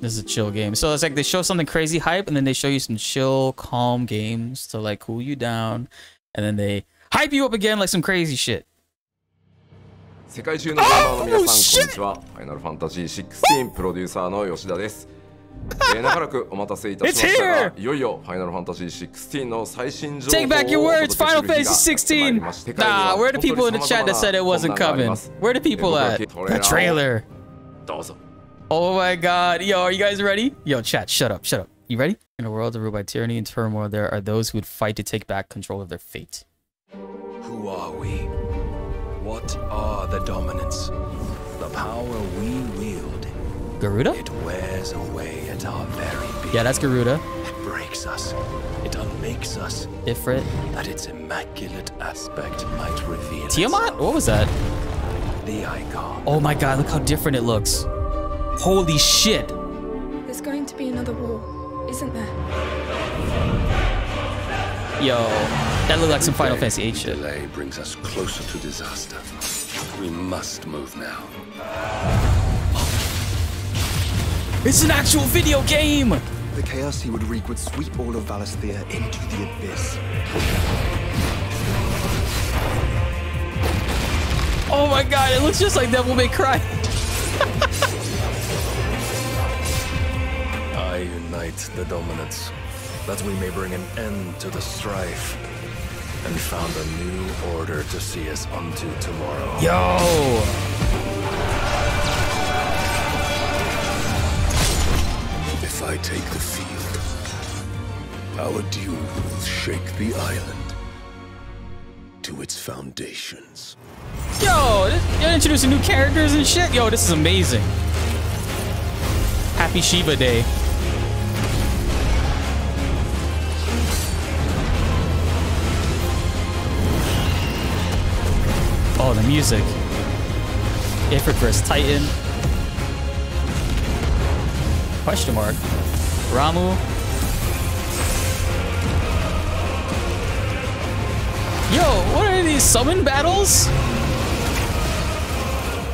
This is a chill game. So it's like they show something crazy hype, and then they show you some chill, calm games to like cool you down, and then they hype you up again like some crazy shit. Oh shit! Final Fantasy 16 producerの吉田です。長らくお待たせいたしましたが、いよいよ Final Fantasy 16の最新情報をお届けする日がやってまいりました。世界には本当に様々な問題があります。The trailer. どうぞ。Oh my god. Yo, are you guys ready? Yo, chat, shut up, shut up. You ready? In a world ruled by tyranny and turmoil, there are those who would fight to take back control of their fate. Who are we? What are the dominants? The power we wield. Garuda? It wears away at our very being. Yeah, that's Garuda. It breaks us. It unmakes us. Ifrit. That its immaculate aspect might reveal. Tiamat? What was that? The icon. Oh my god, look how different it looks. Holy shit! There's going to be another war, isn't there? Yo, that looked like some Final Fantasy 8 shit. Delay brings us closer to disaster. We must move now. It's an actual video game! The chaos he would wreak would sweep all of Valisthea into the abyss. Oh my god, it looks just like Devil May Cry. I unite the dominance, that we may bring an end to the strife, and found a new order to see us unto tomorrow. Yo! If I take the field, our duel will shake the island to its foundations. Yo! You're introducing new characters and shit? Yo, this is amazing. Happy Shiva Day. Oh, the music. Ifrit vs. Titan. Question mark. Ramu. Yo, what are these summon battles?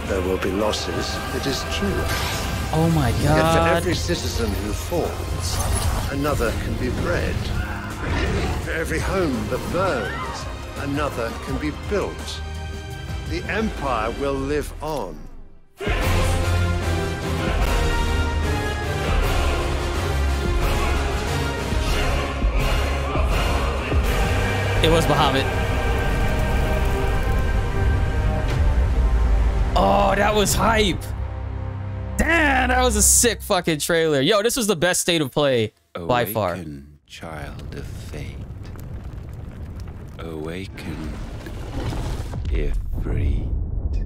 There will be losses, it is true. Oh my god. Yet for every citizen who falls, another can be bred. For every home that burns, another can be built. The Empire will live on. It was Bahamut. Oh, that was hype. Damn, that was a sick fucking trailer. Yo, this was the best state of play by far. Awaken, child of fate. Awaken. Ifrit.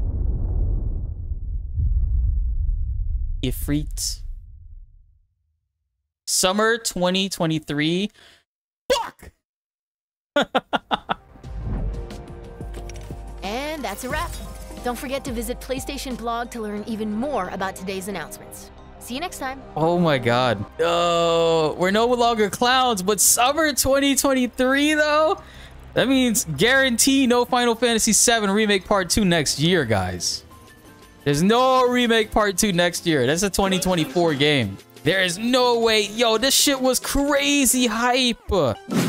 Ifrit. Summer 2023. Fuck! And that's a wrap. Don't forget to visit PlayStation Blog to learn even more about today's announcements. See you next time. Oh my god. Oh, we're no longer clowns, but summer 2023 though? That means guarantee no Final Fantasy VII Remake Part 2 next year, guys. There's no Remake Part 2 next year. That's a 2024 game. There is no way. Yo, this shit was crazy hype.